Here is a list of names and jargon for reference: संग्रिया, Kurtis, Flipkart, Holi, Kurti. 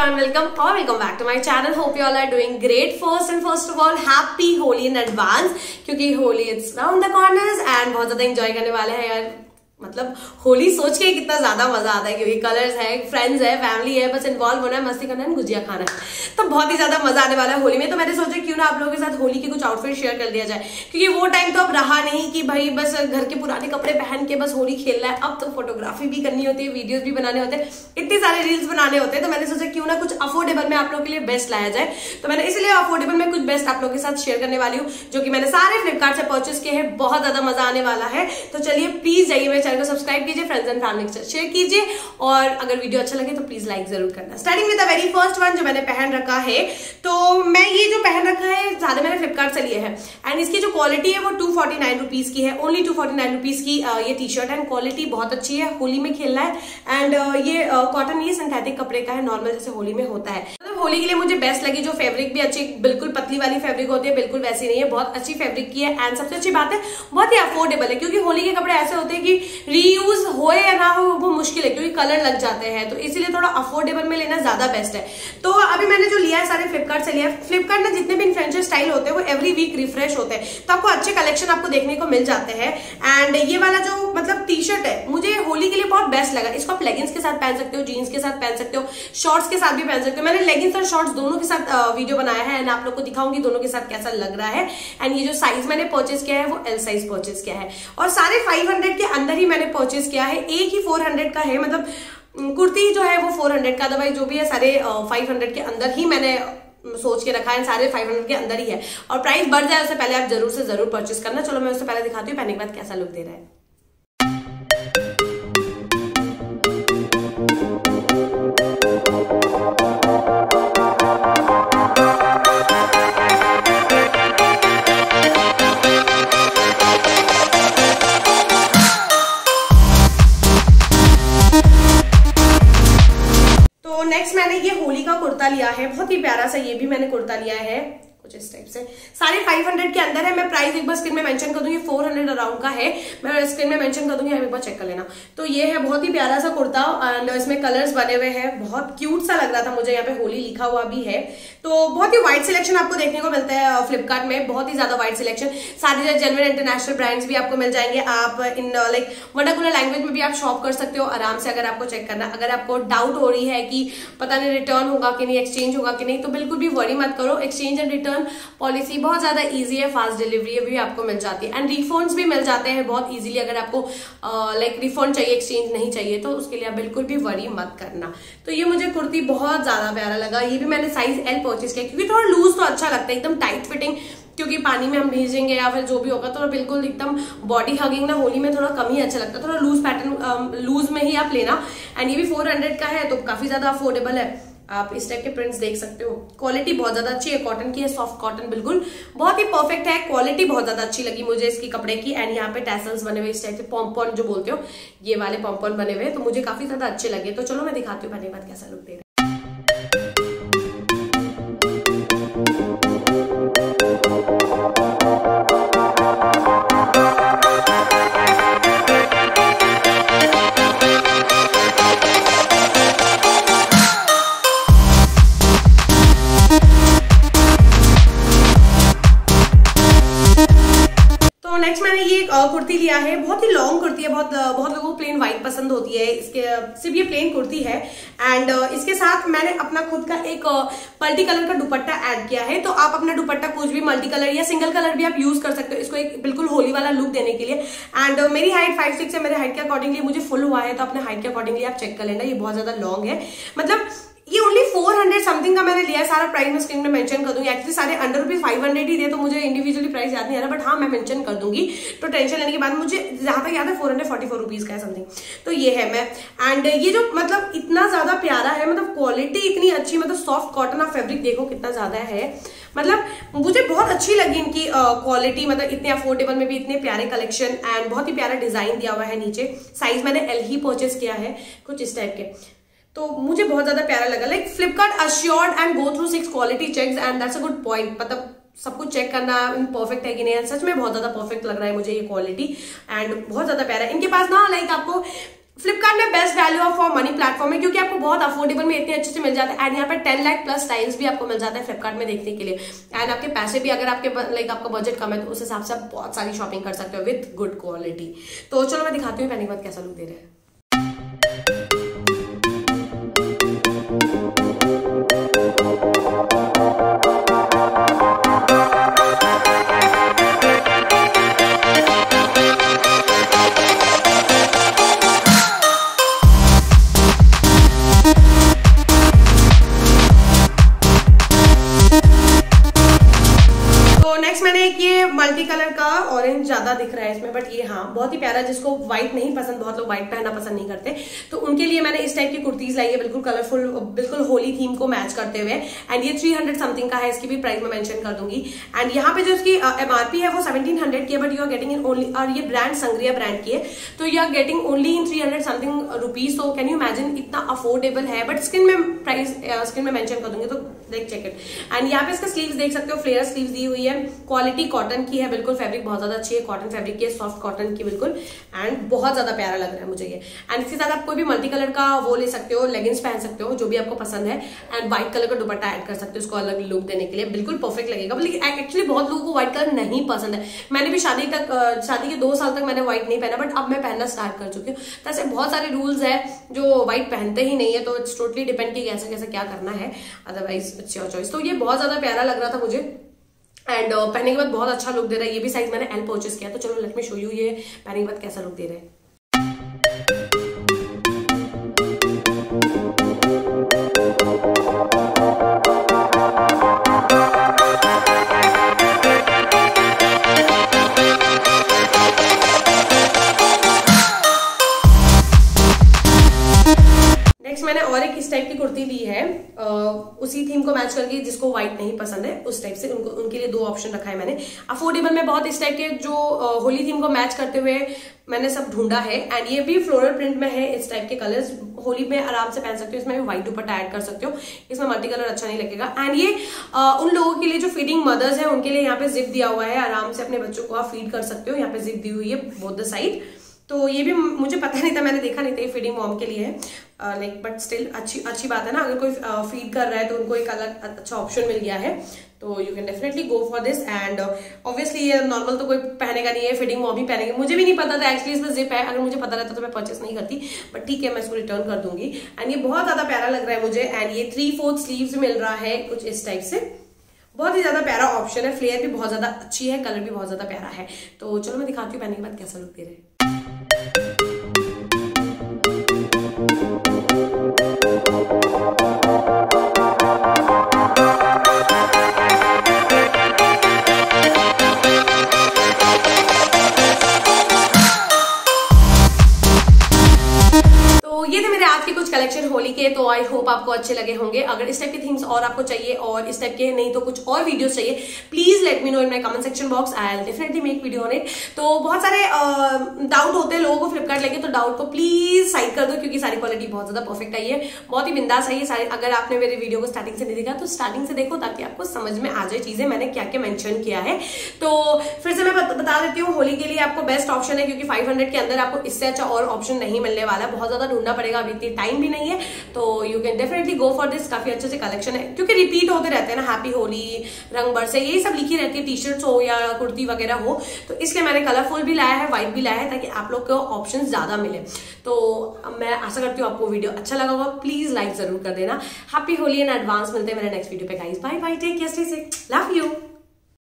everyone, welcome or welcome back to my channel. Hope you all are doing great. First of all, happy Holi in advance क्योंकि Holi it's round the corners and बहुत ज्यादा enjoy करने वाले हैं यार. मतलब होली सोच के कितना ज्यादा मजा आता है क्योंकि कलर्स है, फ्रेंड्स है, फैमिली है, बस इन्वॉल्व होना है, मस्ती करना है, गुजिया खाना है. तो बहुत ही ज्यादा मजा आने वाला है होली में. तो मैंने सोचा क्यों ना आप लोगों के साथ होली के कुछ आउटफिट शेयर कर दिया जाए क्योंकि वो टाइम तो अब रहा नहीं कि भाई बस घर के पुराने कपड़े पहन के बस होली खेलना है. अब तो फोटोग्राफी भी करनी होती है, वीडियोज भी बनाने होते हैं, इतने सारे रील्स बनाने होते हैं. तो मैंने सोचा क्यों ना कुछ अफोर्डेबल में आप लोग के लिए बेस्ट लाया जाए. तो मैंने इसलिए अफोर्डेबल में कुछ बेस्ट आप लोग के साथ शेयर करने वाली हूँ जो कि मैंने सारे फ्लिपकार्ट से परचेस किए हैं. बहुत ज्यादा मजा आने वाला है. तो चलिए प्लीज जाइए चैनल को सब्सक्राइब कीजिए, फ्रेंड्स एंड फैमिली के साथ शेयर कीजिए और अगर वीडियो अच्छा लगे तो प्लीज लाइक जरूर करना. Starting with the very first one जो मैंने पहन रखा है. तो मैं ये जो पहन रखा है ज्यादा मैंने फ्लिपकार्ट से लिए है एंड इसकी जो क्वालिटी है वो 249 रुपीज की है. ओनली 249 रुपीज की ये टी शर्ट एंड क्वालिटी बहुत अच्छी है. होली में खेलना है एंड ये कॉटन ही सिंथेटिक कपड़े का है, नॉर्मल जैसे होली में होता है. होली के लिए मुझे बेस्ट लगी. जो फैब्रिक भी अच्छी, बिल्कुल पतली वाली फैब्रिक होती है, बिल्कुल वैसी नहीं है, बहुत अच्छी फैब्रिक की है एंड सबसे अच्छी बात है बहुत ही अफोर्डेबल है क्योंकि होली के कपड़े ऐसे होते हैं कि रीयूज हो या ना हो वो मुश्किल है क्योंकि कलर लग जाते हैं. तो इसीलिए थोड़ा अफोर्डेबल में लेना ज्यादा बेस्ट है. तो अभी मैंने जो लिया है सारे फ्लिपकार्ट से लिया है. फ्लिपकार्ट में जितने भी इन्फ्लुएंसर स्टाइल होते हैं वो एवरी वीक रिफ्रेश होते हैं तो आपको अच्छे कलेक्शन आपको देखने को मिल जाते हैं. एंड ये वाला जो मतलब टी शर्ट है मुझे होली के लिए बहुत बेस्ट लगा. इसको आप लेगिंग्स के साथ पहन सकते हो, जीन्स के साथ पहन सकते हो, शॉर्ट्स के साथ भी पहन सकते हो. मैंने लेगिंग्स और शॉर्ट्स दोनों के साथ वीडियो बनाया है एंड आप लोग को दिखाऊंगी दोनों के साथ कैसा लग रहा है. एंड ये जो साइज मैंने परचेस किया है वो एल साइज परचेस किया है और सारे 500 के अंदर ही मैंने परचेस किया है. एक ही 400 का है, मतलब कुर्ती जो है वो 400 का, अदरवाइज जो भी है सारे 500 के अंदर ही मैंने सोच के रखा है. सारे 500 के अंदर ही है और प्राइस बढ़ जाए उससे पहले आप जरूर से जरूर परचेस करना. चलो मैं उससे पहले दिखाती हूँ पहनने के बाद कैसा लुक दे रहा है. नेक्स्ट मैंने ये होली का कुर्ता लिया है. बहुत ही प्यारा सा ये भी मैंने कुर्ता लिया है कुछ इस टाइप से. सारे 500 के अंदर है. मैं प्राइस एक बार स्क्रीन में मेंशन कर दूंगी. 400 अराउंड का है. मैं स्क्रीन में मेंशन कर दूंगी, आप एक बार चेक कर लेना. तो ये है बहुत ही प्यारा सा कुर्ता एंड इसमें कलर्स बने हुए हैं. बहुत क्यूट सा लग रहा था मुझे. यहाँ पे होली लिखा हुआ भी है. तो बहुत ही वाइड सिलेक्शन आपको देखने को मिलता है फ्लिपकार्ट में. बहुत ही ज्यादा वाइड सिलेक्शन. सारे जेन्युइन इंटरनेशनल ब्रांड्स भी आपको मिल जाएंगे. आप इन लाइक वर्नाकुलर लैंग्वेज में भी आप शॉप कर सकते हो आराम से अगर आपको चेक करना. अगर आपको डाउट हो रही है कि पता नहीं रिटर्न होगा कि नहीं, एक्सचेंज होगा कि नहीं, तो बिल्कुल भी वरी मत करो. एक्सचेंज एंड रिटर्न पॉलिसी बहुत ज्यादा इजी है. फास्ट डिलीवरी भी आपको मिल जाती है एंड रिफंड्स भी मिल जाते हैं बहुत इजीली. अगर आपको लाइक रिफंड चाहिए, एक्सचेंज नहीं चाहिए, तो उसके लिए आप बिल्कुल भी वरी मत करना. तो ये मुझे कुर्ती बहुत ज्यादा प्यारा लगा. ये भी मैंने साइज एल परचेस किया क्योंकि थोड़ा लूज तो अच्छा लगता है, एकदम टाइट फिटिंग क्योंकि पानी में हम भेजेंगे या फिर जो भी होगा तो बिल्कुल एकदम बॉडी हगिंग ना होली में थोड़ा कम ही अच्छा लगता है. थोड़ा लूज पैटर्न लूज में ही आप लेना. एंड ये भी 400 का है तो काफी ज्यादा अफोर्डेबल है. आप इस टाइप के प्रिंट्स देख सकते हो. क्वालिटी बहुत ज्यादा अच्छी है. कॉटन की है, सॉफ्ट कॉटन, बिल्कुल बहुत ही परफेक्ट है. क्वालिटी बहुत ज्यादा अच्छी लगी मुझे इसकी कपड़े की. एंड यहाँ पे टैसल्स बने हुए, इस टाइप के पॉम्पॉन जो बोलते हो, ये वाले पॉम्पॉन बने हुए तो मुझे काफी ज्यादा अच्छे लगे. तो चलो मैं दिखाती हूँ पहनने के बाद कैसा लुक दे रहा है. कुर्ती लिया है. बहुत ही लॉन्ग कुर्ती है. बहुत लोगों को प्लेन वाइट पसंद होती है. इसके सिर्फ ये प्लेन कुर्ती है एंड इसके साथ मैंने अपना खुद का एक मल्टी कलर का दुपट्टा ऐड किया है. तो आप अपना दुपट्टा कुछ भी मल्टी कलर या सिंगल कलर भी आप यूज कर सकते हो इसको एक बिल्कुल होली वाला लुक देने के लिए. एंड मेरी हाइट 5'6" है. मेरे हाइट के अकॉर्डिंगली मुझे फुल हुआ है तो अपने हाइट के अकॉर्डिंगली आप चेक कर लेना. ये बहुत ज्यादा लॉन्ग है. मतलब ये ओनली 400 समथिंग का मैंने लिया है. सारा प्राइस मैं स्क्रीन में मेंशन कर दूंगी. एक्चुअली सारे अंडर रुपीज 500 ही थे तो मुझे इंडिविजुअली प्राइस याद नहीं आ रहा, बट हाँ मैं मेंशन कर दूंगी. तो टेंशन लेने के बाद मुझे जहां तक याद है 444 रुपीज का है समथिंग. तो ये है मैं. एंड ये जो मतलब इतना ज्यादा प्यारा है, मतलब क्वालिटी इतनी अच्छी, मतलब सॉफ्ट कॉटन. आप फैब्रिक देखो कितना ज्यादा है. मतलब मुझे बहुत अच्छी लगी इनकी क्वालिटी. मतलब इतने अफोर्डेबल में भी इतने प्यारे कलेक्शन एंड बहुत ही प्यारा डिजाइन दिया हुआ है नीचे. साइज मैंने एल ही परचेस किया है कुछ इस टाइप के. तो मुझे बहुत ज्यादा प्यारा लगा. Like Flipkart assured and go through 6 quality checks and that's a good point. मतलब सब कुछ चेक करना परफेक्ट है कि नहीं. सच में बहुत ज्यादा परफेक्ट लग रहा है मुझे ये क्वालिटी एंड बहुत ज्यादा प्यारा है. इनके पास ना लाइक आपको फ्लिपकार्ट में best value for money platform है क्योंकि आपको बहुत अफोर्डेबल में इतने अच्छे से मिल जाता है एंड यहाँ पर 10 लाख+ स्टाइल्स भी आपको मिल जाता है फ्लिपकार्ट में देखने के लिए एंड आपके पैसे भी अगर आपके लाइक आपका बजट कम है तो उस हिसाब से आप बहुत सारी शॉपिंग कर सकते हो विद गुड क्वालिटी। तो चलो मैं दिखाती हूँ पहले के बाद कैसा लुक दे रहा है। मल्टी कलर का ऑरेंज ज्यादा दिख रहा है इसमें बट ये हाँ बहुत ही प्यारा, जिसको व्हाइट नहीं पसंद, बहुत लोग व्हाइट पहनना पसंद नहीं करते तो उनके लिए मैंने इस टाइप की कुर्तीज लाई है बिल्कुल कलरफुल, बिल्कुल होली थीम को मैच करते हुए। एंड ये 300 समथिंग का है, इसकी भी प्राइस मैं मेंशन कर दूंगी। एंड यहाँ पे जो इसकी एमआरपी है वो 1700 की है but you are getting in only, और ये ब्रांड संग्रिया ब्रांड की है तो you are getting only in 300 something rupees. So can you imagine इतना अफोर्डेबल है बट स्क्रीन में प्राइस स्क्रीन में मेंशन कर दूंगी तो देख चेक इट। एंड यहाँ पे इसका स्लीव्स देख सकते हो, फ्लेयर स्लीव्स दी हुई है, क्वालिटी कॉटन की है, बिल्कुल फैब्रिक बहुत ज्यादा अच्छी है, कॉटन फैब्रिक की है, सॉफ्ट कॉटन की बिल्कुल, एंड बहुत ज्यादा प्यारा लग रहा है मुझे ये। एंड इसके साथ आप कोई भी मल्टी कलर का वो ले सकते हो, लेगिंग्स पहन सकते हो जो भी आपको पसंद है एंड व्हाइट कलर का दुपट्टा ऐड कर सकते हो इसको अलग लुक देने के लिए, बिल्कुल परफेक्ट लगेगा। लेकिन एक्चुअली बहुत लोगों को व्हाइट कलर नहीं पसंद है, मैंने भी शादी के 2 साल तक मैंने व्हाइट नहीं पहना बट अब मैं पहनना स्टार्ट कर चुकी हूँ। तो ऐसे बहुत सारे रूल्स है जो व्हाइट पहनते ही नहीं है, तो इट्स टोटली डिपेंड कि कैसे कैसे क्या करना है, अदरवाइज इट्स योर चॉइस। तो ये बहुत ज्यादा प्यारा लग रहा था मुझे एंड पहनने के बाद बहुत अच्छा लुक दे रहा है। ये भी साइज मैंने एल परचेस किया तो चलो लेट मी शो यू ये पहनने के बाद कैसा लुक दे रहा है। मैंने और एक इस टाइप की कुर्ती ली है उसी थीम को मैच करके, जिसको व्हाइट नहीं पसंद है उस टाइप से उनके लिए 2 ऑप्शन रखा है मैंने अफोर्डेबल में। बहुत इस टाइप के जो होली थीम को मैच करते हुए मैंने सब ढूंढा है एंड ये भी फ्लोरल प्रिंट में है, इस टाइप के कलर्स होली में आराम से पहन सकते हो, इसमें भी व्हाइट दुपट्टा ऐड कर सकते हो, इसमें मल्टी कलर अच्छा नहीं लगेगा। एंड ये उन लोगों के लिए जो फीडिंग मदर्स है उनके लिए यहाँ पे जिप दिया हुआ है, आराम से अपने बच्चों को आप फीड कर सकते हो, यहाँ पे जिप दी हुई है बोथ द साइड। तो ये भी मुझे पता नहीं था, मैंने देखा नहीं था ये फीडिंग मॉम के लिए है लाइक, बट स्टिल अच्छी बात है ना, अगर कोई फीड कर रहा है तो उनको एक अलग अच्छा ऑप्शन मिल गया है तो you can definitely go for this. And obviously ये नॉर्मल तो कोई पहनेगा नहीं है, फीडिंग मॉम ही पहनेंगे। मुझे भी नहीं पता था एक्चुअली इसमें जिप है, अगर मुझे पता रहता तो मैं परचेस नहीं करती बट ठीक है मैं इसको रिटर्न कर दूंगी। एंड ये बहुत ज्यादा प्यारा लग रहा है मुझे एंड ये 3/4 स्लीव्स मिल रहा है कुछ इस टाइप से, बहुत ही ज्यादा प्यारा ऑप्शन है, फ्लेयर भी बहुत ज्यादा अच्छी है, कलर भी बहुत ज्यादा प्यारा है। तो चलो मैं दिखाती हूँ पहनने के बाद कैसा लुक दे रहा है। कलेक्शन होली के, तो आई होप आपको अच्छे लगे होंगे। अगर इस टाइप के थीम्स और आपको चाहिए और इस टाइप के नहीं तो कुछ और वीडियोस चाहिए, please let me know in my comment section box, I will definitely make video on it. तो बहुत सारे डाउट होते हैं लोगों को फ्लिपकार्ट लेके, तो डाउट को प्लीज साइड कर दो क्योंकि सारी क्वालिटी बहुत ज्यादा परफेक्ट आई है, बहुत ही बिंदास आई है सारी। अगर आपने मेरे वीडियो को स्टार्टिंग से नहीं देखा तो स्टार्टिंग से देखो ताकि आपको समझ में आ जाए चीजें मैंने क्या क्या मेंशन किया है। तो फिर से मैं बता देती हूँ, होली के लिए आपको बेस्ट ऑप्शन है क्योंकि 500 के अंदर आपको इससे अच्छा और ऑप्शन नहीं मिलने वाला, बहुत ज्यादा ढूंढना पड़ेगा, अभी इतनी टाइम भी नहीं है। तो you can definitely go for this, काफी अच्छे से कलेक्शन है क्योंकि रिपीट होते रहते हैं ना, हैप्पी होली, रंग बरसे, यही सब लिखी रहती है टी शर्ट्स हो या कुर्ती वगैरह हो, तो इसलिए मैंने कलरफुल भी लाया है, व्हाइट भी लाया है ताकि आप लोग को ऑप्शन ज्यादा मिले। तो मैं आशा करती हूँ आपको वीडियो अच्छा लगा होगा, प्लीज लाइक जरूर कर देना। हैप्पी होली इन एडवांस, मिलते हैं मेरे नेक्स्ट वीडियो पे guys, bye bye, take care, stay safe, love you.